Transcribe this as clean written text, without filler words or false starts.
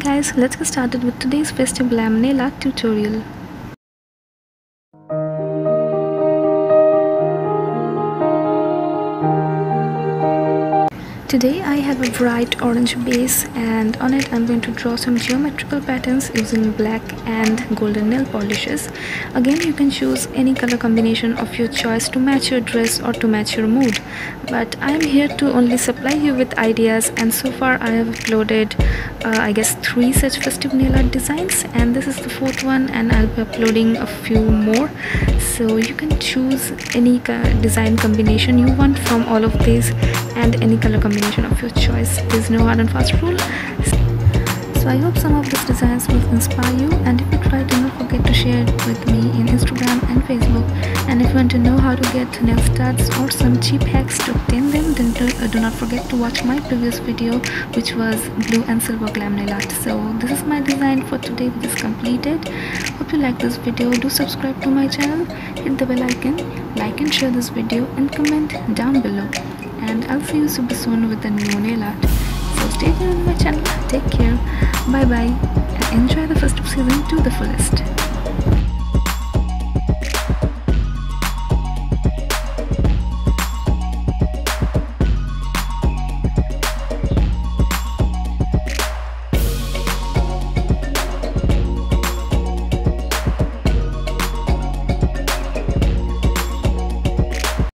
Hi guys, let's get started with today's festive laminate art tutorial. Today I have a bright orange base and on it I'm going to draw some geometrical patterns using black and golden nail polishes. Again, you can choose any color combination of your choice to match your dress or to match your mood. But I'm here to only supply you with ideas, and so far I have uploaded I guess 3 such festive nail art designs, and this is the 4th one, and I'll be uploading a few more. So you can choose any design combination you want from all of these and any color combination of your choice. There's no hard and fast rule. So I hope some of these designs will inspire you, and if you try, do not forget to share it with me in Instagram and Facebook. And if you want to know how to get nail studs or some cheap hacks to obtain them, then do not forget to watch my previous video, which was blue and silver glam nail art. So this is my design for today, which is completed. Hope you like this video. Do subscribe to my channel, hit the bell icon, like and share this video, and comment down below. And I'll see you super soon with a new nail art. So stay tuned on my channel. Take care. Bye bye. And enjoy the festive season to the fullest.